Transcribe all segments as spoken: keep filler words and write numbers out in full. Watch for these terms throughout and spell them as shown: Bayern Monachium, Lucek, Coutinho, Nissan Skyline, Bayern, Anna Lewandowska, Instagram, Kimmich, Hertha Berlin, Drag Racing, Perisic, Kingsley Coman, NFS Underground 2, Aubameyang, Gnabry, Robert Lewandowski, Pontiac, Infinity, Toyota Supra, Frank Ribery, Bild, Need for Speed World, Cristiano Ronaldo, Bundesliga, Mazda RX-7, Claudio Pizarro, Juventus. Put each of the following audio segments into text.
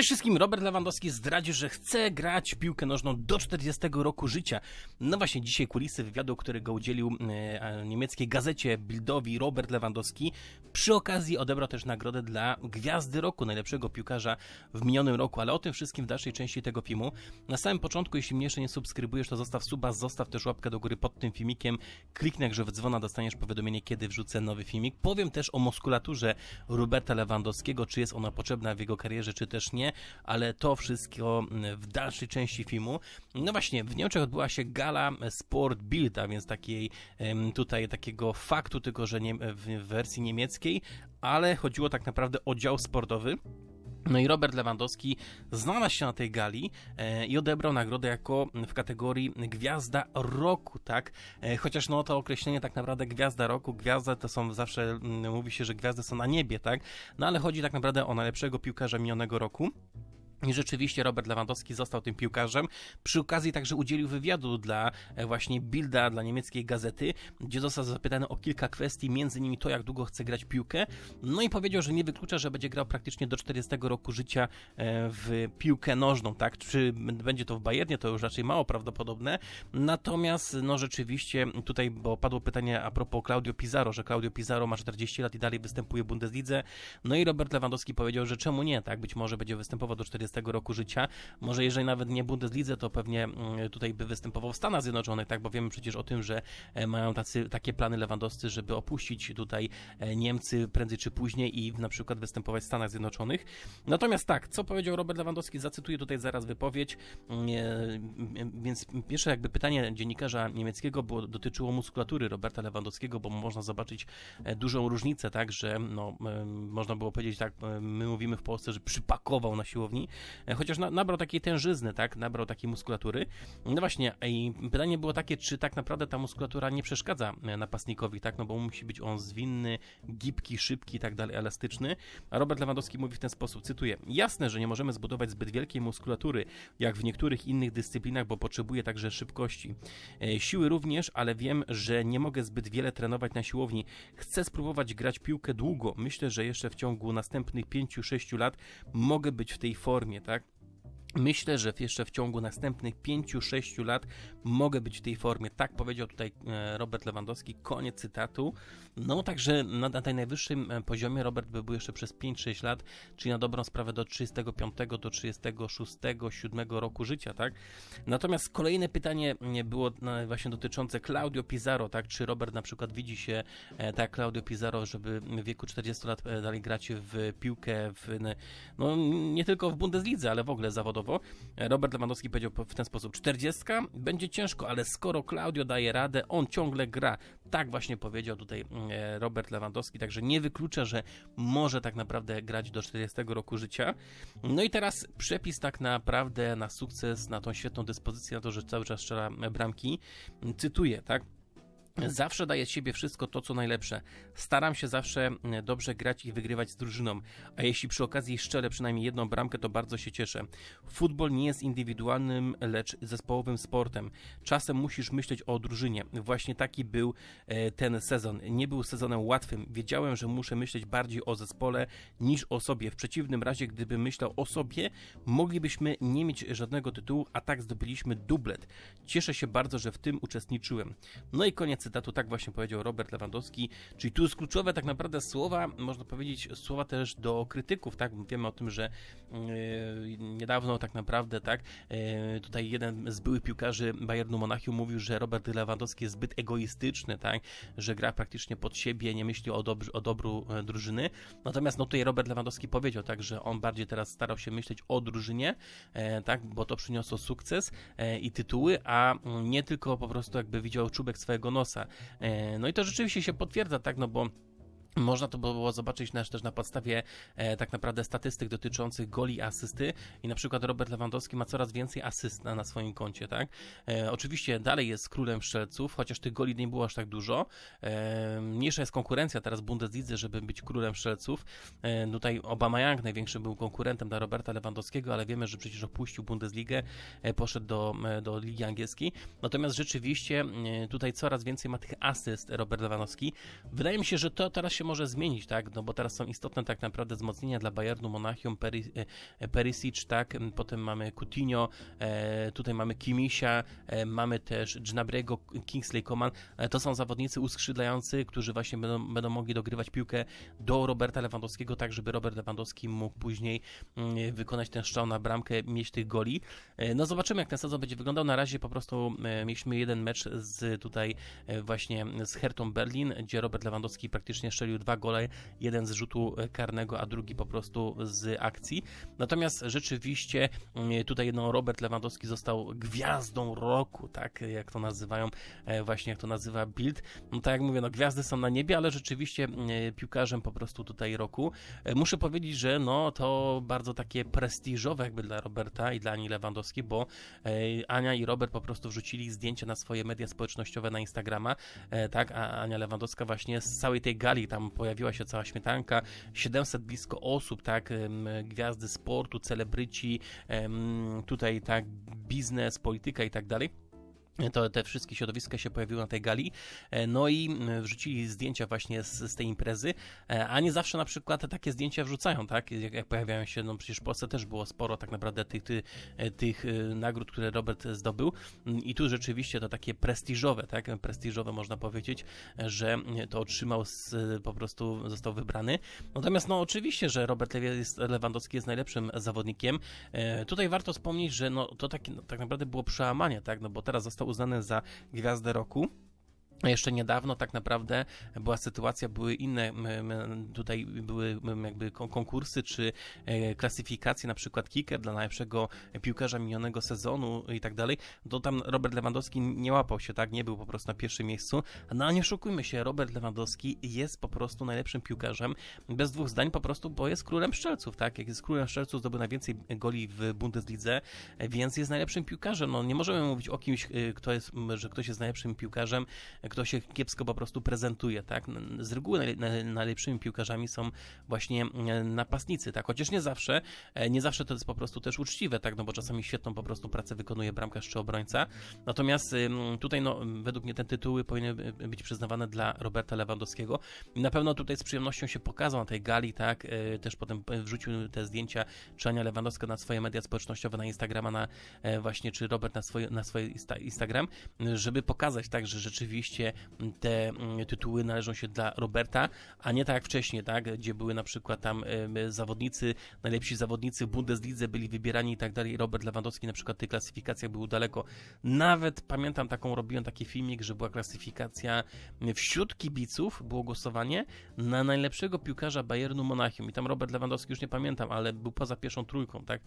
Przede wszystkim Robert Lewandowski zdradził, że chce grać piłkę nożną do czterdziestego roku życia. No właśnie dzisiaj kulisy wywiadu, którego udzielił niemieckiej gazecie Bildowi Robert Lewandowski, przy okazji odebrał też nagrodę dla Gwiazdy Roku, najlepszego piłkarza w minionym roku, ale o tym wszystkim w dalszej części tego filmu. Na samym początku, jeśli mnie jeszcze nie subskrybujesz, to zostaw suba, zostaw też łapkę do góry pod tym filmikiem, kliknij jak że w dzwona, dostaniesz powiadomienie, kiedy wrzucę nowy filmik. Powiem też o muskulaturze Roberta Lewandowskiego, czy jest ona potrzebna w jego karierze, czy też nie, ale to wszystko w dalszej części filmu. No właśnie, w Niemczech odbyła się gala Sport Bild, a więc takiej, tutaj takiego faktu, tylko że nie, w wersji niemieckiej, ale chodziło tak naprawdę o dział sportowy. No i Robert Lewandowski znalazł się na tej gali i odebrał nagrodę jako w kategorii Gwiazda Roku, tak? Chociaż no to określenie tak naprawdę Gwiazda Roku, gwiazda to są zawsze, mówi się, że gwiazdy są na niebie, tak? No ale chodzi tak naprawdę o najlepszego piłkarza minionego roku. I rzeczywiście Robert Lewandowski został tym piłkarzem. Przy okazji także udzielił wywiadu dla właśnie Bilda, dla niemieckiej gazety, gdzie został zapytany o kilka kwestii, między innymi to, jak długo chce grać piłkę. No i powiedział, że nie wyklucza, że będzie grał praktycznie do czterdziestego roku życia w piłkę nożną, tak? Czy będzie to w Bayernie, to już raczej mało prawdopodobne. Natomiast no rzeczywiście tutaj, bo padło pytanie a propos Claudio Pizarro, że Claudio Pizarro ma czterdzieści lat i dalej występuje w Bundeslidze. No i Robert Lewandowski powiedział, że czemu nie, tak? Być może będzie występował do czterdziestego tego roku życia. Może jeżeli nawet nie Bundeslidze, to pewnie tutaj by występował w Stanach Zjednoczonych, tak? Bo wiemy przecież o tym, że mają tacy, takie plany Lewandowscy, żeby opuścić tutaj Niemcy prędzej czy później i na przykład występować w Stanach Zjednoczonych. Natomiast tak, co powiedział Robert Lewandowski, zacytuję tutaj zaraz wypowiedź. Więc pierwsze jakby pytanie dziennikarza niemieckiego było, dotyczyło muskulatury Roberta Lewandowskiego, bo można zobaczyć dużą różnicę, tak? Że no, można było powiedzieć tak, my mówimy w Polsce, że przypakował na siłowni, chociaż nabrał takiej tężyzny, tak? Nabrał takiej muskulatury. No właśnie, i pytanie było takie, czy tak naprawdę ta muskulatura nie przeszkadza napastnikowi, tak? No bo musi być on zwinny, gibki, szybki i tak dalej, elastyczny. A Robert Lewandowski mówi w ten sposób, cytuję: jasne, że nie możemy zbudować zbyt wielkiej muskulatury, jak w niektórych innych dyscyplinach, bo potrzebuje także szybkości. Siły również, ale wiem, że nie mogę zbyt wiele trenować na siłowni. Chcę spróbować grać piłkę długo. Myślę, że jeszcze w ciągu następnych pięciu sześciu lat mogę być w tej formie. Tak? Myślę, że jeszcze w ciągu następnych pięciu sześciu lat mogę być w tej formie. Tak powiedział tutaj Robert Lewandowski, koniec cytatu. No także na, na tym najwyższym poziomie Robert by był jeszcze przez pięć sześć lat, czyli na dobrą sprawę do trzydziestego piątego, do trzydziestego szóstego, siódmego roku życia, tak? Natomiast kolejne pytanie było właśnie dotyczące Claudio Pizarro, tak? Czy Robert na przykład widzi się, tak, Claudio Pizarro, żeby w wieku czterdziestu lat dalej grać w piłkę, w, no nie tylko w Bundeslidze, ale w ogóle zawodowo. Robert Lewandowski powiedział w ten sposób: czterdziestka będzie ciężko, ale skoro Claudio daje radę, on ciągle gra. Tak właśnie powiedział tutaj Robert Lewandowski, także nie wyklucza, że może tak naprawdę grać do czterdziestego roku życia. No i teraz przepis tak naprawdę na sukces, na tą świetną dyspozycję, na to, że cały czas strzela bramki. Cytuję, tak? Zawsze daję z siebie wszystko to, co najlepsze. Staram się zawsze dobrze grać i wygrywać z drużyną, a jeśli przy okazji strzelę przynajmniej jedną bramkę, to bardzo się cieszę. Futbol nie jest indywidualnym, lecz zespołowym sportem. Czasem musisz myśleć o drużynie. Właśnie taki był ten sezon. Nie był sezonem łatwym. Wiedziałem, że muszę myśleć bardziej o zespole niż o sobie. W przeciwnym razie, gdybym myślał o sobie, moglibyśmy nie mieć żadnego tytułu, a tak zdobyliśmy dublet. Cieszę się bardzo, że w tym uczestniczyłem. No i koniec cytatu, tak właśnie powiedział Robert Lewandowski, czyli tu jest kluczowe tak naprawdę słowa, można powiedzieć słowa też do krytyków, tak, wiemy o tym, że yy, niedawno tak naprawdę, tak, yy, tutaj jeden z byłych piłkarzy Bayernu Monachium mówił, że Robert Lewandowski jest zbyt egoistyczny, tak, że gra praktycznie pod siebie, nie myśli o, dobr o dobru e, drużyny, natomiast no tutaj Robert Lewandowski powiedział, tak, że on bardziej teraz starał się myśleć o drużynie, e, tak, bo to przyniosło sukces e, i tytuły, a nie tylko po prostu jakby widział czubek swojego nosa. No i to rzeczywiście się potwierdza, tak, no bo można to było zobaczyć też na podstawie e, tak naprawdę statystyk dotyczących goli i asysty i na przykład Robert Lewandowski ma coraz więcej asyst na, na swoim koncie, tak? E, oczywiście dalej jest królem strzelców, chociaż tych goli nie było aż tak dużo. E, mniejsza jest konkurencja teraz w Bundeslidze, żeby być królem strzelców. E, tutaj Aubameyang największym był konkurentem dla Roberta Lewandowskiego, ale wiemy, że przecież opuścił Bundesligę, e, poszedł do, e, do Ligi Angielskiej. Natomiast rzeczywiście e, tutaj coraz więcej ma tych asyst Robert Lewandowski. Wydaje mi się, że to teraz się może zmienić, tak, no bo teraz są istotne tak naprawdę wzmocnienia dla Bayernu Monachium, Peri, Perisic, tak, potem mamy Coutinho, tutaj mamy Kimmicha, mamy też Gnabry'ego, Kingsley Coman, to są zawodnicy uskrzydlający, którzy właśnie będą, będą mogli dogrywać piłkę do Roberta Lewandowskiego, tak żeby Robert Lewandowski mógł później wykonać ten strzał na bramkę, mieć tych goli. No zobaczymy, jak ten sezon będzie wyglądał, na razie po prostu mieliśmy jeden mecz z tutaj właśnie z Hertą Berlin, gdzie Robert Lewandowski praktycznie strzelił dwa gole, jeden z rzutu karnego, a drugi po prostu z akcji. Natomiast rzeczywiście tutaj no, Robert Lewandowski został gwiazdą roku, tak jak to nazywają, właśnie jak to nazywa Bild. No tak jak mówię, no gwiazdy są na niebie, ale rzeczywiście piłkarzem po prostu tutaj roku. Muszę powiedzieć, że no to bardzo takie prestiżowe jakby dla Roberta i dla Ani Lewandowskiej, bo Ania i Robert po prostu wrzucili zdjęcia na swoje media społecznościowe, na Instagrama, tak, a Ania Lewandowska właśnie z całej tej gali, tam pojawiła się cała śmietanka, siedemset blisko osób, tak, gwiazdy sportu, celebryci, tutaj tak, biznes, polityka i tak dalej. To te wszystkie środowiska się pojawiły na tej gali, no i wrzucili zdjęcia właśnie z, z tej imprezy, a nie zawsze na przykład takie zdjęcia wrzucają, tak, jak, jak pojawiają się, no przecież w Polsce też było sporo tak naprawdę tych, tych, tych nagród, które Robert zdobył i tu rzeczywiście to takie prestiżowe, tak, prestiżowe można powiedzieć, że to otrzymał, z, po prostu został wybrany, natomiast no oczywiście, że Robert Lewandowski jest najlepszym zawodnikiem, tutaj warto wspomnieć, że no to tak, tak naprawdę było przełamanie, tak, no bo teraz został uznany za gwiazdę roku. Jeszcze niedawno tak naprawdę była sytuacja, były inne, tutaj były jakby konkursy czy klasyfikacje, na przykład kicker dla najlepszego piłkarza minionego sezonu i tak dalej, to tam Robert Lewandowski nie łapał się, tak, nie był po prostu na pierwszym miejscu, no a nie oszukujmy się, Robert Lewandowski jest po prostu najlepszym piłkarzem, bez dwóch zdań po prostu, bo jest królem strzelców, tak, jak jest królem strzelców, zdobył najwięcej goli w Bundeslidze, więc jest najlepszym piłkarzem, no nie możemy mówić o kimś, kto jest, że ktoś jest najlepszym piłkarzem, kto się kiepsko po prostu prezentuje, tak? Z reguły najlepszymi piłkarzami są właśnie napastnicy, tak? Chociaż nie zawsze, nie zawsze to jest po prostu też uczciwe, tak? No bo czasami świetną po prostu pracę wykonuje bramkarz czy obrońca. Natomiast tutaj, no, według mnie te tytuły powinny być przyznawane dla Roberta Lewandowskiego. Na pewno tutaj z przyjemnością się pokazał na tej gali, tak? Też potem wrzucił te zdjęcia czy Ania Lewandowska na swoje media społecznościowe, na Instagrama, na właśnie, czy Robert na swoje, na swoje Instagram, żeby pokazać, tak, że rzeczywiście te tytuły należą się dla Roberta, a nie tak jak wcześniej, tak, gdzie były na przykład tam zawodnicy, najlepsi zawodnicy w Bundeslidze byli wybierani i tak dalej. Robert Lewandowski na przykład w tych klasyfikacjach był daleko. Nawet pamiętam taką, robiłem taki filmik, że była klasyfikacja wśród kibiców, było głosowanie na najlepszego piłkarza Bayernu Monachium i tam Robert Lewandowski, już nie pamiętam, ale był poza pierwszą trójką, tak,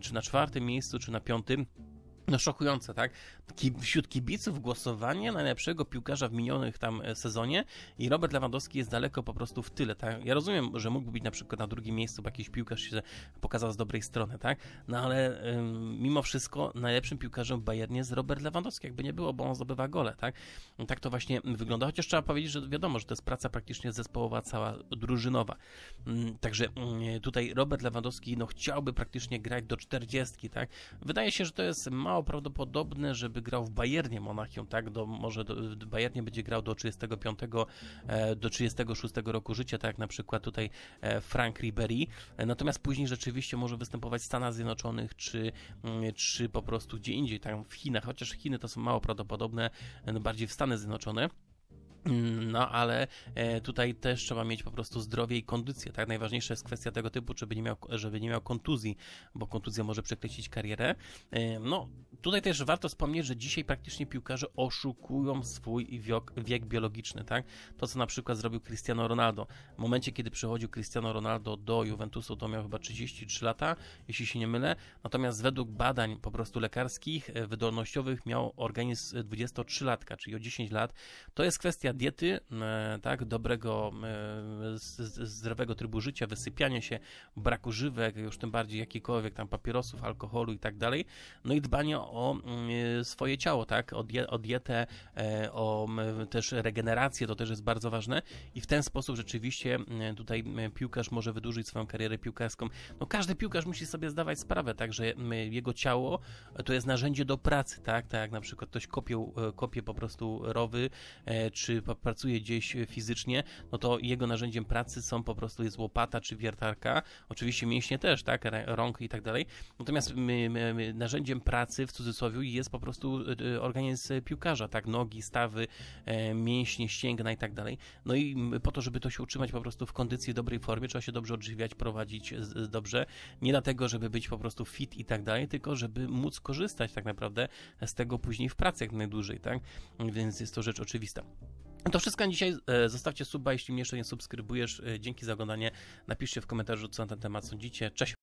czy na czwartym miejscu, czy na piątym. No szokujące, tak? Wśród kibiców głosowanie najlepszego piłkarza w minionych tam sezonie i Robert Lewandowski jest daleko po prostu w tyle, tak? Ja rozumiem, że mógłby być na przykład na drugim miejscu, bo jakiś piłkarz się pokazał z dobrej strony, tak? No ale ym, mimo wszystko najlepszym piłkarzem w Bayernie jest Robert Lewandowski, jakby nie było, bo on zdobywa gole, tak? Tak to właśnie wygląda, chociaż trzeba powiedzieć, że wiadomo, że to jest praca praktycznie zespołowa, cała drużynowa. Ym, także ym, tutaj Robert Lewandowski, no chciałby praktycznie grać do czterdziestki, tak? Wydaje się, że to jest mało prawdopodobne, żeby grał w Bayernie Monachium, tak, do, może do, w Bayernie będzie grał do trzydziestego piątego, do trzydziestego szóstego roku życia, tak jak na przykład tutaj Frank Ribery, natomiast później rzeczywiście może występować w Stanach Zjednoczonych, czy, czy po prostu gdzie indziej, tam w Chinach, chociaż Chiny to są mało prawdopodobne, bardziej w Stany Zjednoczone. No, ale tutaj też trzeba mieć po prostu zdrowie i kondycję, tak? Najważniejsza jest kwestia tego typu, żeby nie miał, żeby nie miał kontuzji, bo kontuzja może przekreślić karierę. No, tutaj też warto wspomnieć, że dzisiaj praktycznie piłkarze oszukują swój wiek, wiek biologiczny, tak? To, co na przykład zrobił Cristiano Ronaldo. W momencie, kiedy przychodził Cristiano Ronaldo do Juventusu, to miał chyba trzydzieści trzy lata, jeśli się nie mylę. Natomiast według badań po prostu lekarskich, wydolnościowych miał organizm dwudziestotrzylatka, czyli o dziesięć lat. To jest kwestia diety, tak, dobrego, zdrowego trybu życia, wysypiania się, braku żywek, już tym bardziej jakikolwiek tam papierosów, alkoholu i tak dalej, no i dbanie o swoje ciało, tak, o dietę, o też regenerację, to też jest bardzo ważne i w ten sposób rzeczywiście tutaj piłkarz może wydłużyć swoją karierę piłkarską. No każdy piłkarz musi sobie zdawać sprawę, tak, że jego ciało to jest narzędzie do pracy, tak, tak jak na przykład ktoś kopie, kopie po prostu rowy, czy pracuje gdzieś fizycznie, no to jego narzędziem pracy są po prostu jest łopata czy wiertarka, oczywiście mięśnie też, tak, rąk i tak dalej, natomiast my, my, my, narzędziem pracy w cudzysłowie jest po prostu organizm piłkarza, tak, nogi, stawy, mięśnie, ścięgna i tak dalej, no i po to, żeby to się utrzymać po prostu w kondycji, dobrej formie, trzeba się dobrze odżywiać, prowadzić dobrze, nie dlatego, żeby być po prostu fit i tak dalej, tylko żeby móc korzystać tak naprawdę z tego później w pracy jak najdłużej, tak, więc jest to rzecz oczywista. To wszystko na dzisiaj. Zostawcie suba, jeśli mnie jeszcze nie subskrybujesz. Dzięki za oglądanie. Napiszcie w komentarzu, co na ten temat sądzicie. Cześć!